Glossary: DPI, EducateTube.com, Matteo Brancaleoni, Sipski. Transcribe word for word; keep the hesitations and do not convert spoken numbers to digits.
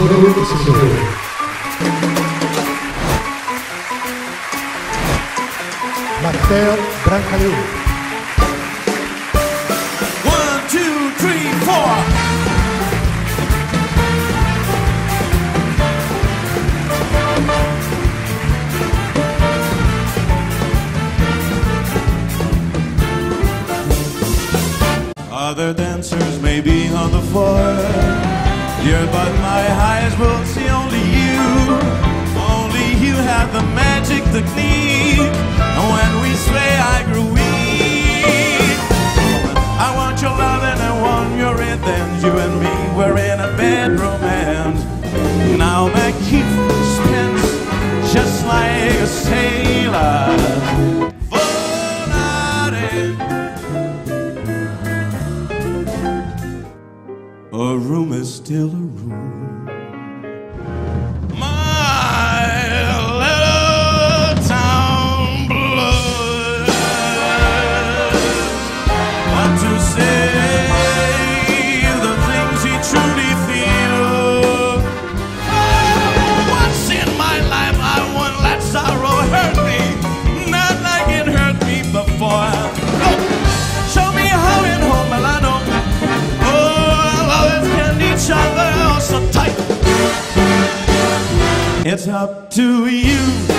Senatore e Senatore. Matteo Brancaleoni. Other dancers may be on the floor, dear, but my eyes will see only you. Only you have the magic technique, and when we sway I grew weak. I want your love and I want your rhythm. You and me, we're in a bad romance. Now my key spins just like a sailor. A room is still a room. My little town blues. But to say the things he truly feels. Oh, once in my life I won't let sorrow hurt me, not like it hurt me before. Oh, show me how in home Milano. It's up to you.